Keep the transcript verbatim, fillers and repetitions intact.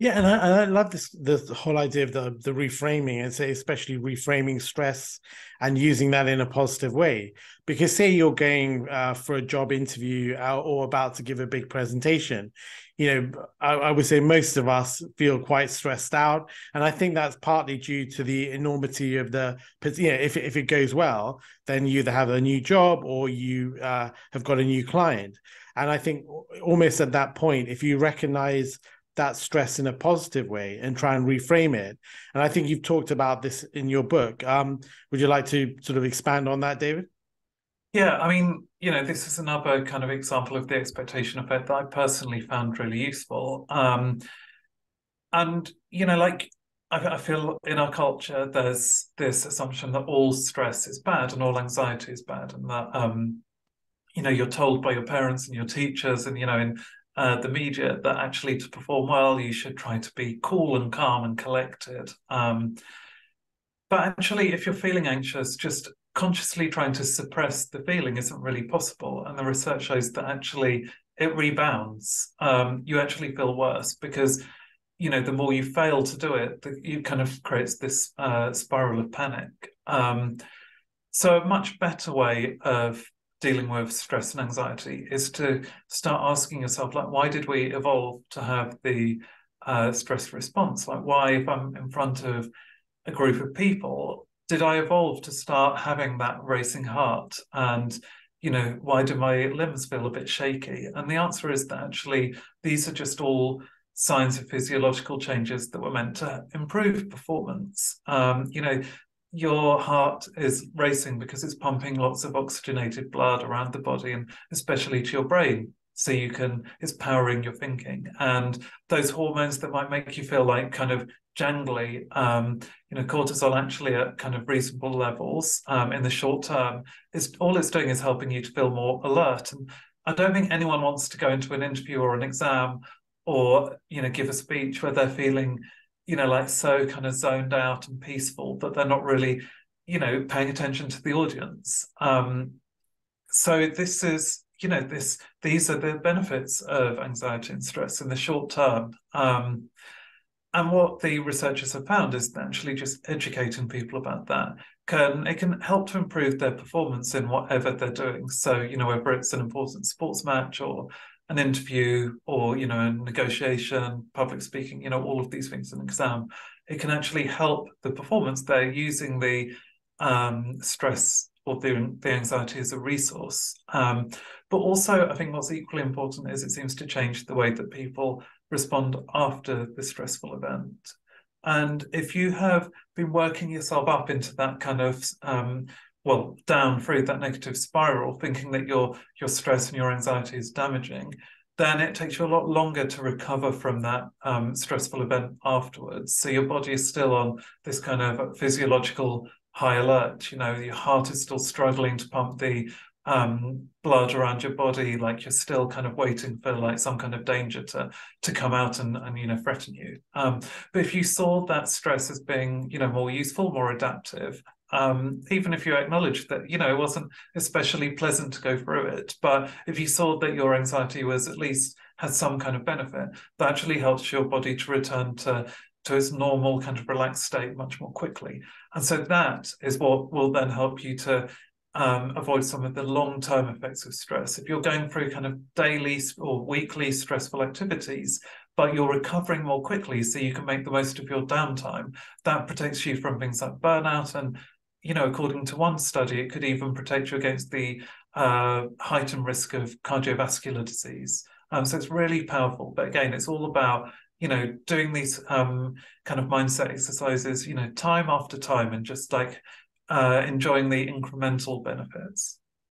Yeah, and I, and I love this the whole idea of the, the reframing, and say especially reframing stress and using that in a positive way. Because say you're going uh, for a job interview or about to give a big presentation, you know, I, I would say most of us feel quite stressed out, and I think that's partly due to the enormity of the, you know, if if it goes well, then you either have a new job or you uh, have got a new client. And I think almost at that point, if you recognize that stress in a positive way and try and reframe it. And I think you've talked about this in your book. Um, would you like to sort of expand on that, David? Yeah, I mean, you know, this is another kind of example of the expectation effect that I personally found really useful. Um, and, you know, like I, I feel in our culture, there's this assumption that all stress is bad and all anxiety is bad, and that, um, you know, you're told by your parents and your teachers and, you know, in Uh, the media that actually to perform well, you should try to be cool and calm and collected. Um, but actually, if you're feeling anxious, just consciously trying to suppress the feeling isn't really possible. And the research shows that actually it rebounds. Um, you actually feel worse because, you know, the more you fail to do it, the, you kind of creates this uh, spiral of panic. Um, so a much better way of dealing with stress and anxiety is to start asking yourself, like, why did we evolve to have the uh, stress response? Like, why, if I'm in front of a group of people, did I evolve to start having that racing heart? And, you know, why do my limbs feel a bit shaky? And the answer is that actually these are just all signs of physiological changes that were meant to improve performance. Um, you know, your heart is racing because it's pumping lots of oxygenated blood around the body and especially to your brain. So you can, it's powering your thinking. And those hormones that might make you feel like kind of jangly, um, you know, cortisol actually at kind of reasonable levels um, in the short term, is all it's doing is helping you to feel more alert. And I don't think anyone wants to go into an interview or an exam or, you know, give a speech where they're feeling, you know, like so kind of zoned out and peaceful, but they're not really, you know, paying attention to the audience. Um, so this is, you know, this these are the benefits of anxiety and stress in the short term. Um, and what the researchers have found is that actually just educating people about that can, it can help to improve their performance in whatever they're doing. So, you know, whether it's an important sports match or an interview or, you know, a negotiation, public speaking, you know, all of these things, an exam, it can actually help the performance. They're using the um, stress or the, the anxiety as a resource. Um, but also, I think what's equally important is it seems to change the way that people respond after the stressful event. And if you have been working yourself up into that kind of um well, down through that negative spiral, thinking that your your stress and your anxiety is damaging, then it takes you a lot longer to recover from that um, stressful event afterwards. So your body is still on this kind of physiological high alert. You know, your heart is still struggling to pump the um, blood around your body, like you're still kind of waiting for like some kind of danger to to come out and, and you know, threaten you. Um, but if you saw that stress as being, you know, more useful, more adaptive, Um, even if you acknowledge that, you know, it wasn't especially pleasant to go through it, but if you saw that your anxiety was at least had some kind of benefit, that actually helps your body to return to, to its normal kind of relaxed state much more quickly. And so that is what will then help you to um, avoid some of the long-term effects of stress. If you're going through kind of daily or weekly stressful activities, but you're recovering more quickly so you can make the most of your downtime, that protects you from things like burnout and, you know, according to one study, it could even protect you against the uh, heightened risk of cardiovascular disease. Um, so it's really powerful. But again, it's all about, you know, doing these um, kind of mindset exercises, you know, time after time and just like uh, enjoying the incremental benefits.